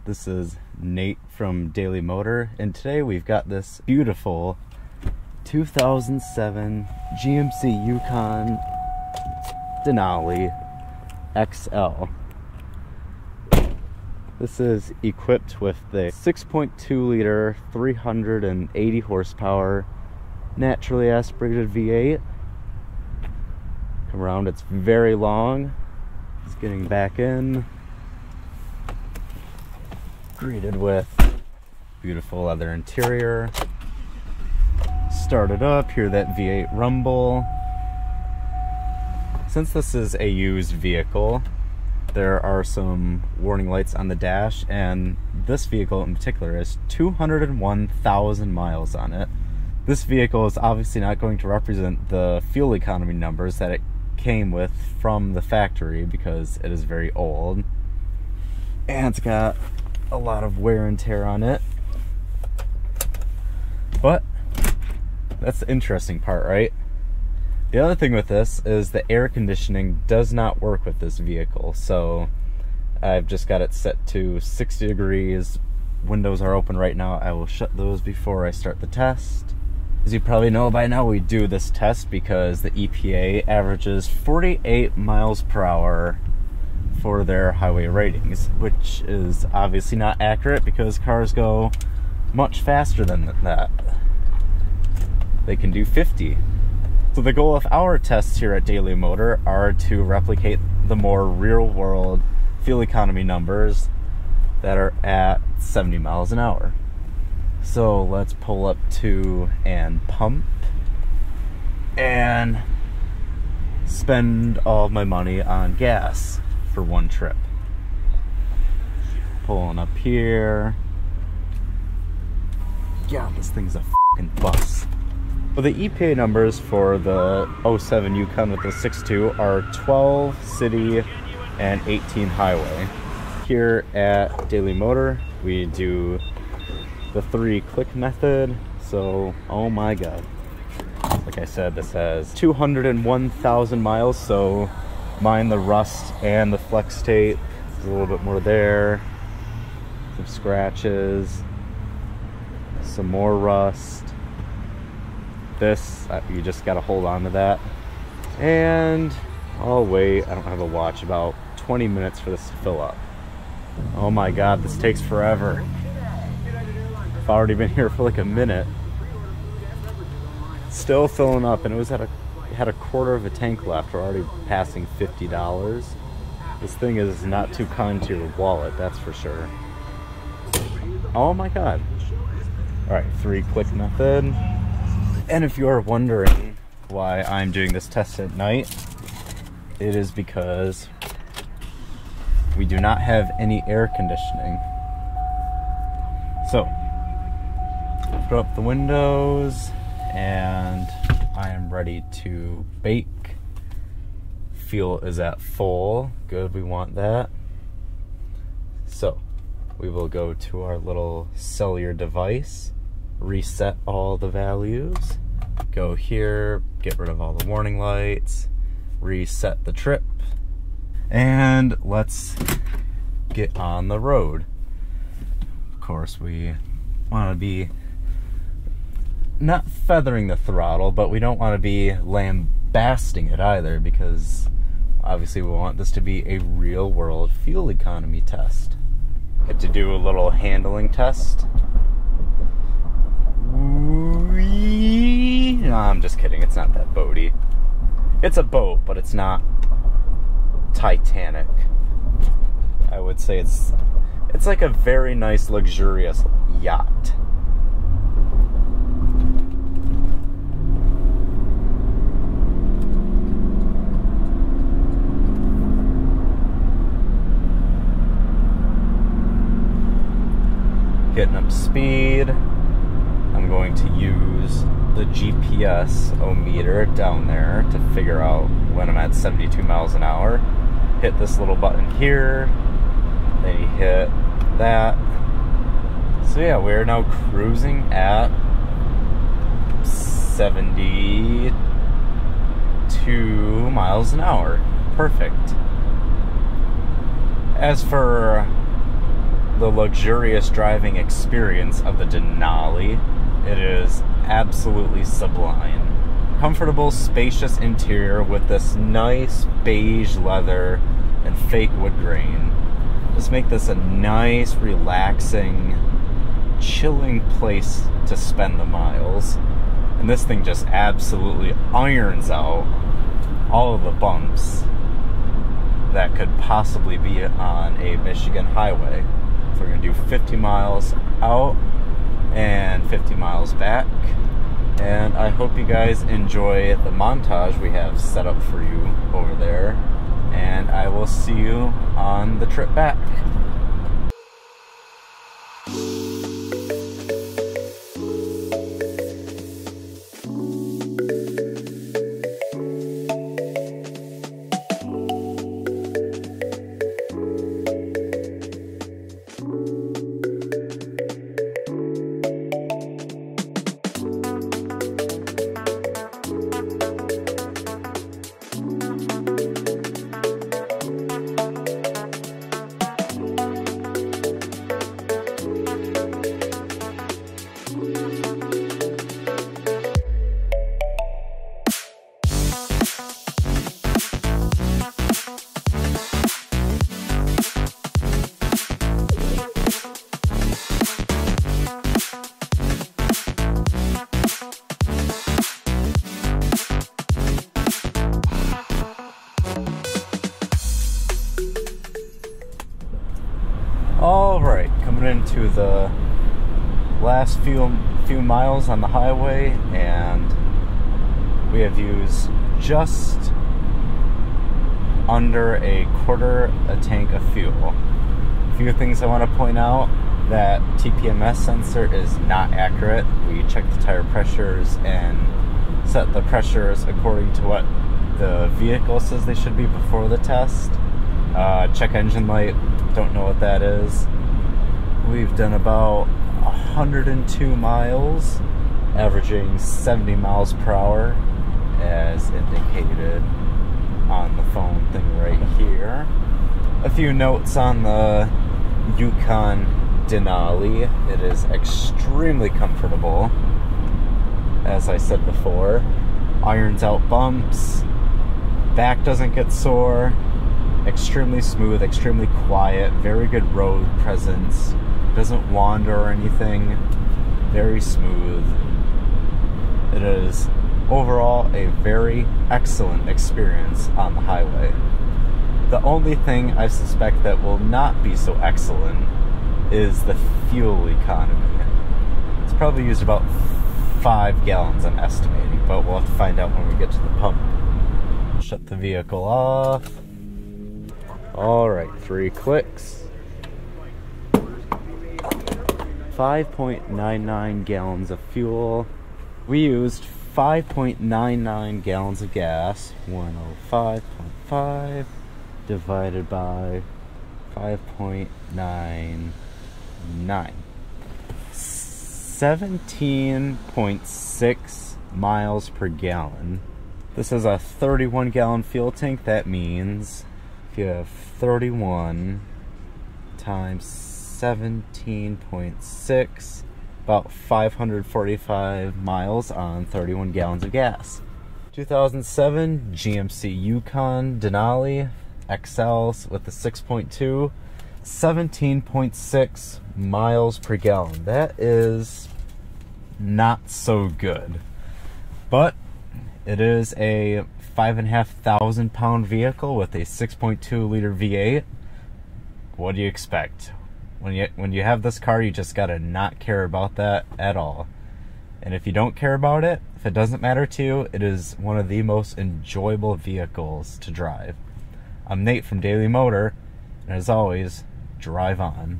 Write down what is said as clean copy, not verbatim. everyone, this is Nate from Daily Motor, and today we've got this beautiful 2007 GMC Yukon Denali XL. This is equipped with the 6.2 liter 380 horsepower naturally aspirated V8. Come around, it's very long. It's getting back in. Greeted with beautiful leather interior. Start it up, hear that V8 rumble. Since this is a used vehicle, there are some warning lights on the dash, and this vehicle in particular has 201,000 miles on it. This vehicle is obviously not going to represent the fuel economy numbers that it came with from the factory because it is very old, and it's got a lot of wear and tear on it. But that's the interesting part, right? The other thing with this is the air conditioning does not work with this vehicle. So I've just got it set to 60 degrees. Windows are open right now. I will shut those before I start the test. As you probably know by now, we do this test because the EPA averages 48 miles per hour for their highway ratings, which is obviously not accurate because cars go much faster than that. They can do 50. So the goal of our tests here at Daily Motor are to replicate the more real-world fuel economy numbers that are at 70 miles an hour. So let's pull up to and pump and spend all of my money on gas for one trip. Pulling up here. Yeah, this thing's a fucking bus. Well, the EPA numbers for the 07 Yukon with the 6.2 are 12 city and 18 highway. Here at Daily Motor, we do the 3-click method. So, oh my god. Like I said, this has 201,000 miles, so mind the rust and the flex tape. There's a little bit more there. Some scratches. Some more rust. This, you just gotta hold on to that. And I'll wait, I don't have a watch, about 20 minutes for this to fill up. Oh my god, this takes forever. I've already been here for like a minute. Still filling up, and it was had a quarter of a tank left. We're already passing $50. This thing is not too kind to your wallet, that's for sure. Oh my god. Alright, 3-click method. And if you're wondering why I'm doing this test at night, it is because we do not have any air conditioning. So, put up the windows, and I am ready to bake. Fuel is at full. Good, we want that. So, we will go to our little cellular device. Reset all the values, go here, get rid of all the warning lights, reset the trip, and let's get on the road. Of course, we want to be not feathering the throttle, but we don't want to be lambasting it either, because obviously we want this to be a real-world fuel economy test. Get to do a little handling test. No, I'm just kidding, it's not that boaty. It's a boat, but it's not Titanic. I would say it's like a very nice, luxurious yacht. Getting up speed. I'm going to use the GPS-o-meter down there to figure out when I'm at 72 miles an hour. Hit this little button here, then you hit that. So yeah, we're now cruising at 72 miles an hour. Perfect. As for the luxurious driving experience of the Denali. It is absolutely sublime. Comfortable, spacious interior with this nice beige leather and fake wood grain. Just make this a nice, relaxing, chilling place to spend the miles. And this thing just absolutely irons out all of the bumps that could possibly be on a Michigan highway. So we're gonna do 50 miles out and 50 miles back. And I hope you guys enjoy the montage we have set up for you over there. And I will see you on the trip back. Alright, coming into the last few miles on the highway, and we have used just under a tank of fuel. A few things I want to point out: that TPMS sensor is not accurate. We check the tire pressures and set the pressures according to what the vehicle says they should be before the test. Check engine light. Don't know what that is. We've done about 102 miles, averaging 70 miles per hour, as indicated on the phone thing right here. A few notes on the Yukon Denali. It is extremely comfortable, as I said before. Irons out bumps, back doesn't get sore. Extremely smooth, extremely quiet, very good road presence, doesn't wander or anything, very smooth. It is overall a very excellent experience on the highway. The only thing I suspect that will not be so excellent is the fuel economy. It's probably used about 5 gallons, I'm estimating, but we'll have to find out when we get to the pump. Shut the vehicle off. Alright, 3 clicks. 5.99 gallons of fuel. We used 5.99 gallons of gas. 105.5 divided by 5.99. 17.6 miles per gallon. This is a 31-gallon fuel tank. That means you have 31 times 17.6, about 545 miles on 31 gallons of gas. 2007 GMC Yukon Denali XL with the 6.2, 17.6 miles per gallon. That is not so good, but it is a 5,500 pound vehicle with a 6.2 liter V8. What do you expect? When you have this car, you just gotta not care about that at all. And if you don't care about it, if it doesn't matter to you, it is one of the most enjoyable vehicles to drive. I'm Nate from Daily Motor, and as always, drive on.